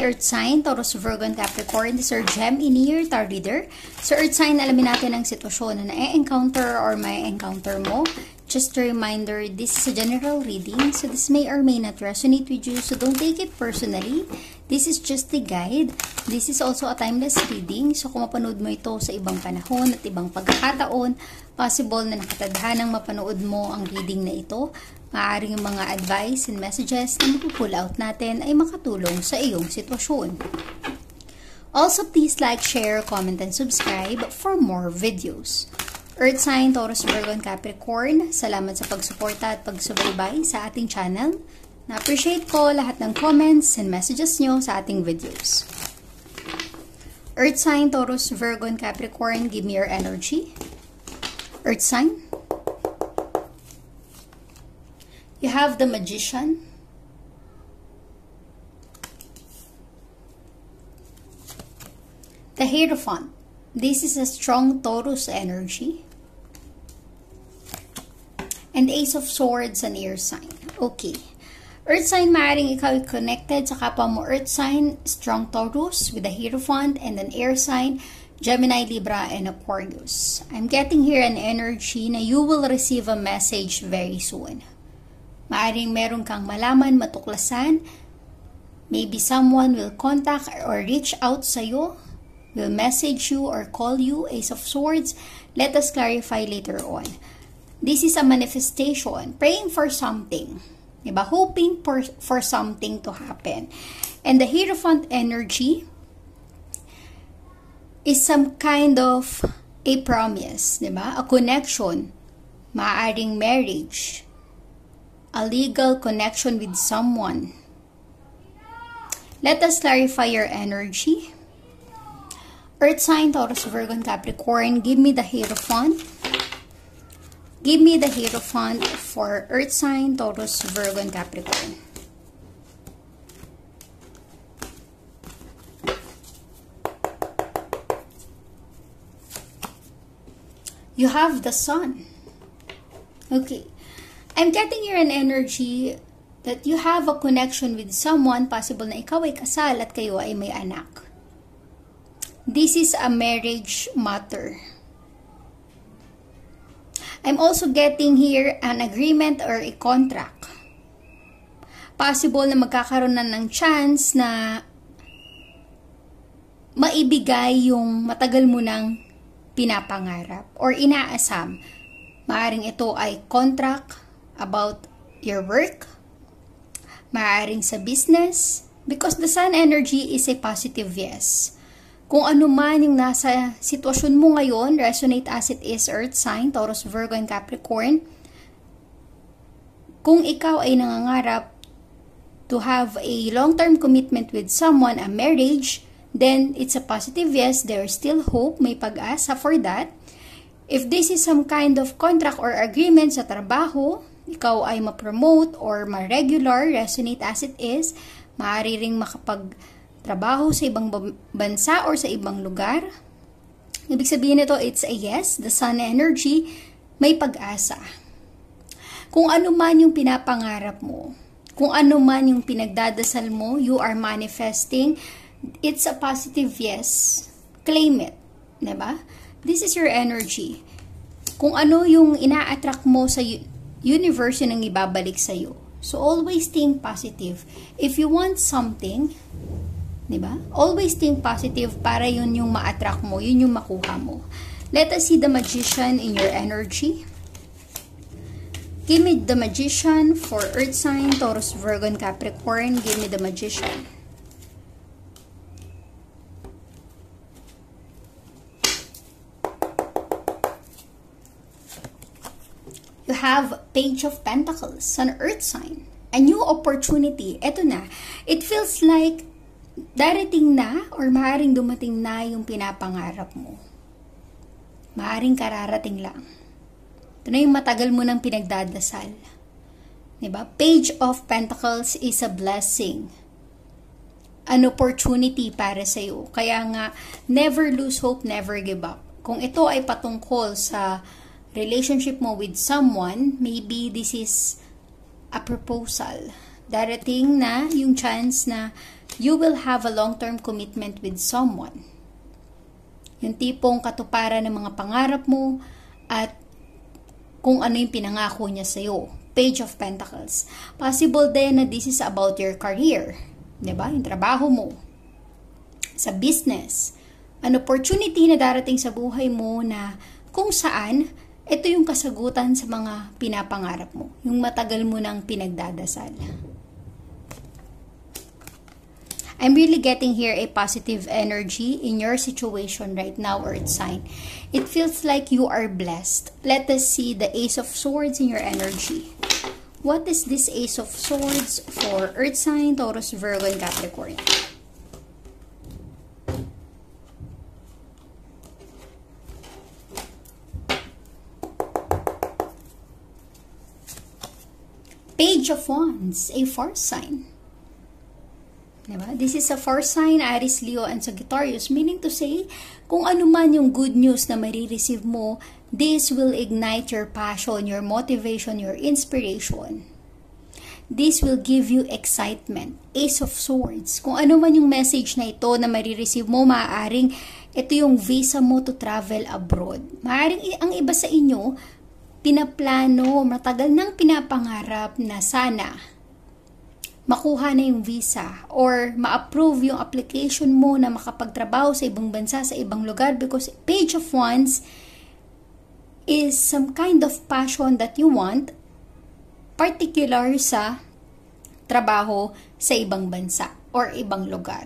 my Earth Sign, Taurus, Virgo, and Capricorn. These are Gemini, your Tar Reader. So Earth Sign, alamin natin ang sitwasyon na na-encounter or may encounter mo. Just a reminder, this is a general reading, so this may or may not resonate with you, so don't take it personally. This is just a guide. This is also a timeless reading, so kung mapanood mo ito sa ibang panahon at ibang pagkakataon, possible na nakatadhanang mapanood mo ang reading na ito. Maaaring yung mga advice and messages na mapupull out natin ay makatulong sa iyong sitwasyon. Also, please like, share, comment, and subscribe for more videos. Earth Sign, Taurus, Virgo, and Capricorn, salamat sa pagsuporta at pagsubaybay sa ating channel. Na-appreciate ko lahat ng comments and messages nyo sa ating videos. Earth Sign, Taurus, Virgo, and Capricorn, give me your energy. Earth Sign, you have the Magician. The Hierophant. This is a strong Taurus energy. And Ace of Swords and Air Sign. Okay. Earth Sign, maaaring ikaw ay connected sa kapwa mo Earth Sign, strong Taurus with a Hierophant and an Air Sign, Gemini, Libra, and Aquarius. I'm getting here an energy na you will receive a message very soon. Maaaring meron kang malaman, matuklasan. Maybe someone will contact or reach out sa'yo. Will message you or call you. Ace of Swords. Let us clarify later on. This is a manifestation. Praying for something. Diba? Hoping for something to happen. And the Hierophant energy is some kind of a promise. Diba? A connection. Maaaring marriage. A legal connection with someone. Let us clarify your energy. Earth Sign, Taurus, Virgo, and Capricorn, give me the Hierophant. Give me the Hierophant for Earth Sign, Taurus, Virgo, and Capricorn. You have the Sun. Okay. I'm getting here an energy that you have a connection with someone. Possible na ikaw ay kasal at kayo ay may anak. This is a marriage matter. I'm also getting here an agreement or a contract. Possible na magkakaroon na ng chance na maibigay yung matagal mo nang pinapangarap or inaasam. Maaring ito ay contract about your work. Maaring sa business. Because the Sun energy is a positive yes. Kung ano man yung nasa sitwasyon mo ngayon, resonate as it is, Earth Sign, Taurus, Virgo, and Capricorn. Kung ikaw ay nangangarap to have a long-term commitment with someone, a marriage, then it's a positive yes. There's still hope. May pag-asa for that. If this is some kind of contract or agreement sa trabaho, ikaw ay ma-promote or ma-regular, resonate as it is, maaari ring makapag trabaho sa ibang bansa or sa ibang lugar. Ibig sabihin nito, it's a yes. The Sun energy, may pag-asa. Kung ano man yung pinapangarap mo, kung ano man yung pinagdadasal mo, you are manifesting, it's a positive yes. Claim it. Diba? This is your energy. Kung ano yung ina-attract mo sa universe, yun ang ibabalik sa'yo. So always think positive. If you want something, diba? Always think positive para yun yung ma-attract mo, yun yung makuha mo. Let us see the Magician in your energy. Give me the Magician for Earth Sign, Taurus, Virgo, and Capricorn. Give me the Magician. You have Page of Pentacles, an Earth Sign. A new opportunity. Eto na. It feels like darating na or maaaring dumating na yung pinapangarap mo. Maaaring kararating lang. Ito na yung matagal mo nang pinagdadasal. Diba? Page of Pentacles is a blessing. An opportunity para sa'yo. Kaya nga, never lose hope, never give up. Kung ito ay patungkol sa relationship mo with someone, maybe this is a proposal. Darating na yung chance na you will have a long-term commitment with someone. Yung tipong katuparan ng mga pangarap mo at kung ano yung pinangako niya sa'yo. Page of Pentacles. Possible din na this is about your career. Diba? Yung trabaho mo. Sa business. An opportunity na darating sa buhay mo na kung saan ito yung kasagutan sa mga pinapangarap mo. Yung matagal mo nang pinagdadasal. I'm really getting here a positive energy in your situation right now, Earth sign. It feels like you are blessed. Let us see the Ace of Swords in your energy. What is this Ace of Swords for Earth sign, Taurus, Virgo, and Capricorn? Page of Wands, a fire sign. Diba? This is a fourth sign, Aries, Leo, and Sagittarius. Meaning to say, kung ano man yung good news na marireceive mo, this will ignite your passion, your motivation, your inspiration. This will give you excitement. Ace of Swords. Kung ano man yung message na ito na marireceive mo, maaaring ito yung visa mo to travel abroad. Maaaring ang iba sa inyo, pinaplano, matagal nang pinapangarap na sana makuha na yung visa or ma-approve yung application mo na makapagtrabaho sa ibang bansa, sa ibang lugar, because Page of Wands is some kind of passion that you want, particular sa trabaho sa ibang bansa or ibang lugar.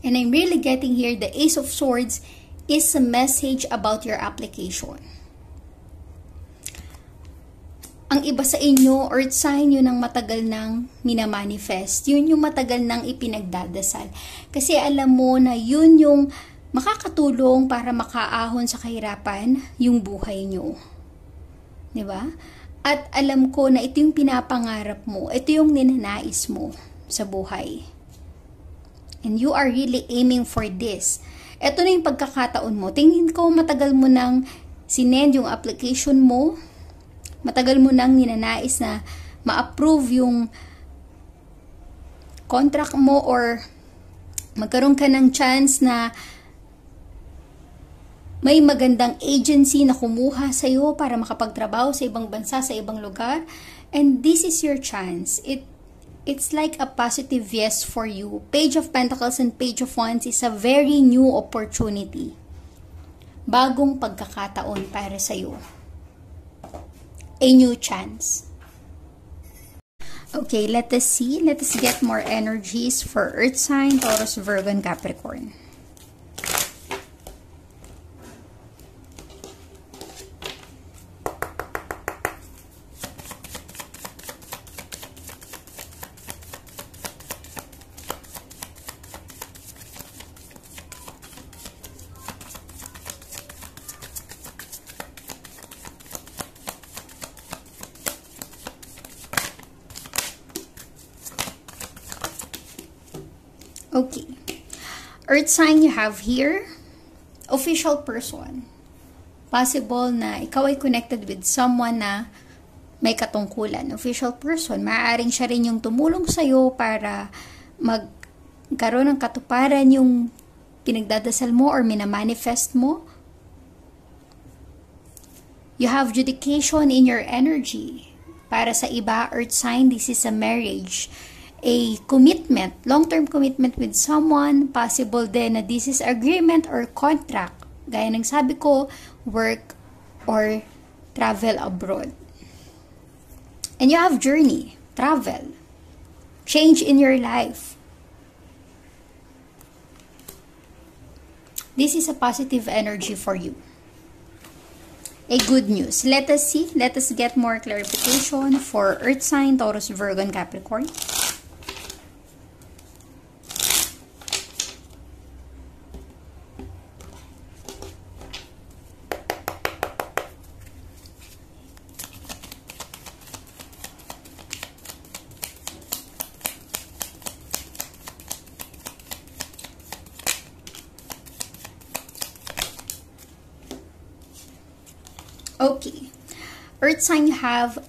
And I'm really getting here, the Ace of Swords is a message about your application. Ang iba sa inyo, Earth sign, yun ang matagal nang minamanifest. Yun yung matagal nang ipinagdadasal. Kasi alam mo na yun yung makakatulong para makaahon sa kahirapan yung buhay nyo. Diba? At alam ko na ito yung pinapangarap mo. Ito yung ninanais mo sa buhay. And you are really aiming for this. Ito na yung pagkakataon mo. Tingin ko matagal mo nang sinend yung application mo. Matagal mo nang ninanais na ma-approve yung contract mo or magkaroon ka ng chance na may magandang agency na kumuha sa'yo para makapagtrabaho sa ibang bansa, sa ibang lugar. And this is your chance. It's like a positive yes for you. Page of Pentacles and Page of Wands is a very new opportunity. Bagong pagkakataon para sa'yo. A new chance. Okay, let us see. Let us get more energies for Earth sign, Taurus, Virgo, and Capricorn. Okay, Earth sign you have here, official person. Possible na ikaw ay connected with someone na may katungkulan. Official person, maaaring siya rin yung tumulong sa'yo para magkaroon ng katuparan yung pinagdadasal mo or minamanifest mo. You have judication in your energy. Para sa iba, Earth sign, this is a marriage. A commitment, long-term commitment with someone. Possible din na this is agreement or contract. Gaya ng sabi ko, work or travel abroad. And you have journey, travel, change in your life. This is a positive energy for you. A good news. Let us see, let us get more clarification for Earth sign, Taurus, Virgo, and Capricorn. Okay, Earth sign you have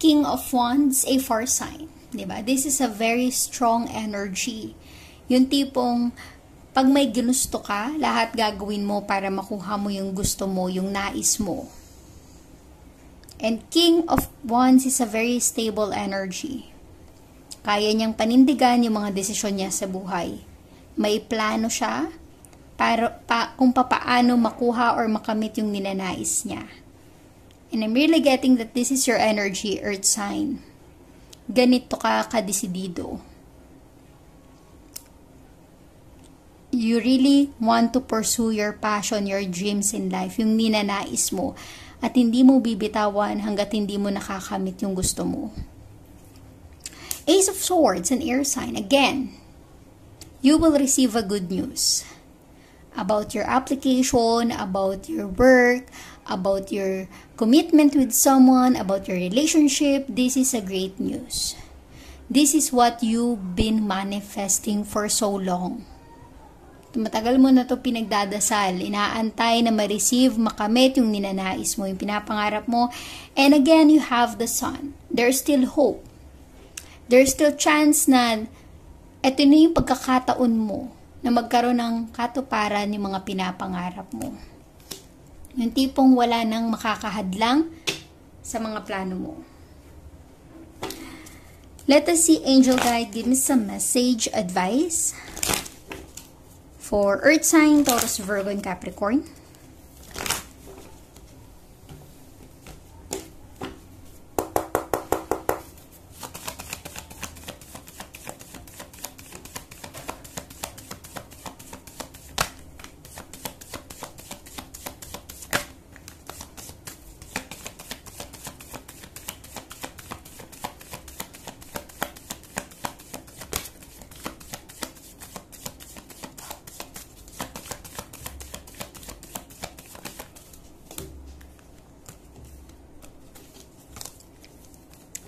King of Wands, a fire sign. Diba? This is a very strong energy. Yung tipong, pag may ginusto ka, lahat gagawin mo para makuha mo yung gusto mo, yung nais mo. And King of Wands is a very stable energy. Kaya niyang panindigan yung mga desisyon niya sa buhay. May plano siya para, kung papaano makuha or makamit yung ninanais niya. And I'm really getting that this is your energy, Earth sign. Ganito ka kadesidido. You really want to pursue your passion, your dreams in life, yung ninanais mo, at hindi mo bibitawan hanggat hindi mo nakakamit yung gusto mo. Ace of Swords, an air sign. Again, you will receive a good news about your application, about your work, about your commitment with someone, about your relationship. This is a great news. This is what you've been manifesting for so long. Matagal mo na to pinagdadasal, inaantay na ma-receive, makamit yung ninanais mo, yung pinapangarap mo. And again, you have the sun. There's still hope. There's still chance na eto na yung pagkakataon mo na magkaroon ng katuparan yung mga pinapangarap mo. Yung tipong wala nang makakahadlang sa mga plano mo. Let us see, Angel Guide, give me some message, advice for Earth sign, Taurus, Virgo, and Capricorn.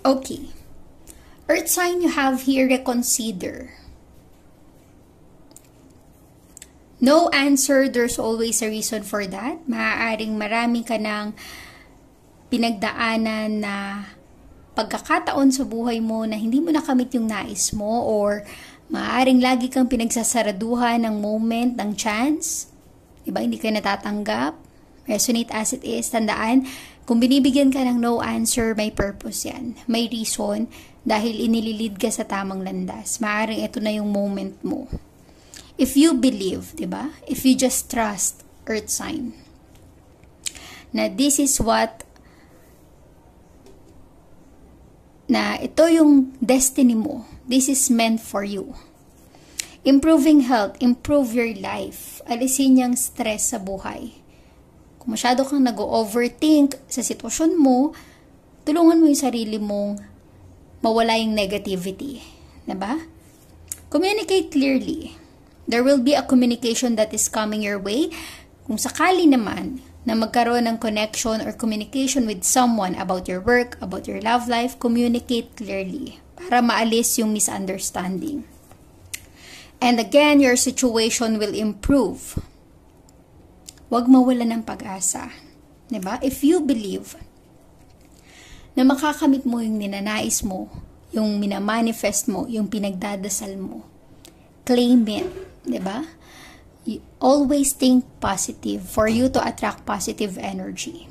Okay, Earth sign, you have here reconsider. No answer, there's always a reason for that. Maaaring marami ka ng pinagdaanan na pagkakataon sa buhay mo na hindi mo nakamit yung nais mo, or maaaring lagi kang pinagsasaraduhan ng moment, ng chance. Diba, hindi ka natatanggap. Resonate as it is, tandaan. Kung binibigyan ka ng no answer, may purpose yan. May reason dahil inililid ka sa tamang landas. Maaaring ito na yung moment mo. If you believe, diba? If you just trust, Earth sign, na this is what, na ito yung destiny mo. This is meant for you. Improving health, improve your life. Alisin yung stress sa buhay. Masyado kang nag-overthink sa sitwasyon mo, tulungan mo yung sarili mong mawala yung negativity. Diba? Communicate clearly. There will be a communication that is coming your way. Kung sakali naman na magkaroon ng connection or communication with someone about your work, about your love life, communicate clearly para maalis yung misunderstanding. And again, your situation will improve. Huwag mawala ng pag-asa. Diba? If you believe na makakamit mo yung ninanais mo, yung minamanifest mo, yung pinagdadasal mo, claim it. Diba? You always think positive for you to attract positive energy.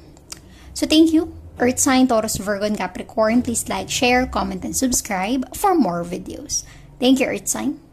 So thank you, Earth sign, Taurus, Virgo, and Capricorn. Please like, share, comment, and subscribe for more videos. Thank you, Earth sign.